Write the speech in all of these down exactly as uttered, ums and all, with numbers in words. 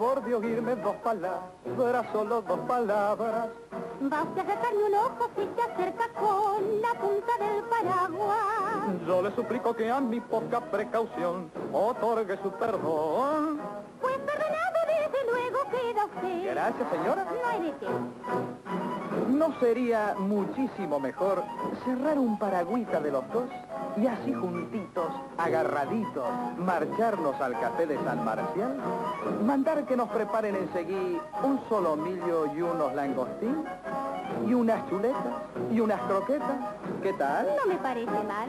favor de oírme dos palabras, solo dos palabras. Basta sacarme un ojo si se acerca con la punta del paraguas. Yo le suplico que a mi poca precaución otorgue su perdón. Pues perdonado desde luego queda usted. Gracias, señora. No hay de qué. ¿No sería muchísimo mejor cerrar un paragüita de los dos? Y así juntitos, agarraditos, marcharnos al café de San Marcial, mandar que nos preparen enseguida un solomillo y unos langostines, y unas chuletas, y unas croquetas. ¿Qué tal? No me parece mal.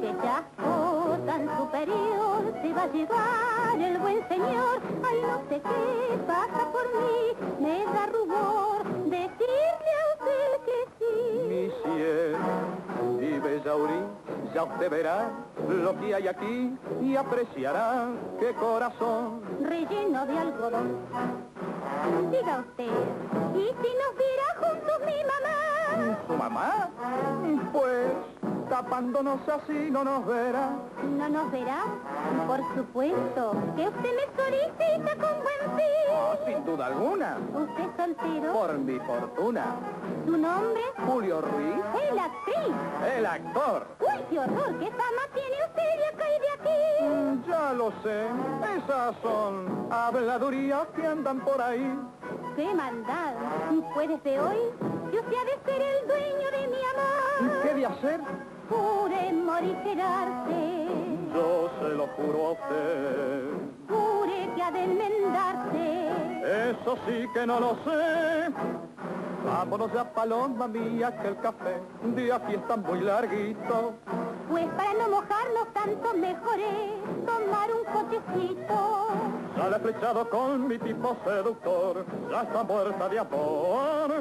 Qué chasco tan superior se va a llevar el buen señor. Ay, no sé qué pasa por mí, me da rubor decirle a usted que sí. Mi cielo. Ya usted verá lo que hay aquí y apreciará qué corazón relleno de algodón. Diga usted, ¿y si nos viera juntos mi mamá? ¿Su mamá? Pues tapándonos así no nos verá. ¿No nos verá? Por supuesto, que usted me solicita con buen fin. Oh, sin duda alguna. ¿Usted es soltero? Por mi fortuna. ¿Su nombre? Julio Ruiz. ¡El actriz! ¡El actor! ¡Uy, qué horror! ¡Qué fama tiene usted de acá y de aquí! Mm, ya lo sé. Esas son habladurías que andan por ahí. ¡Qué maldad! Pues desde hoy, yo usted ha de ser el dueño de mi amor. ¿Qué de hacer? Jure morigerarse. Yo se lo juro a usted. Jure que ha de enmendarse. Eso sí que no lo sé. Vámonos ya, paloma mía, que el café de aquí está muy larguito. Pues para no mojarnos tanto mejor es tomar un cochecito. Ya la he flechado con mi tipo seductor, ya está muerta de amor.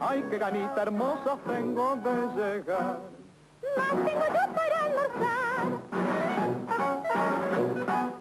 Ay, qué ganita hermosa tengo de llegar. Más tengo yo para almorzar.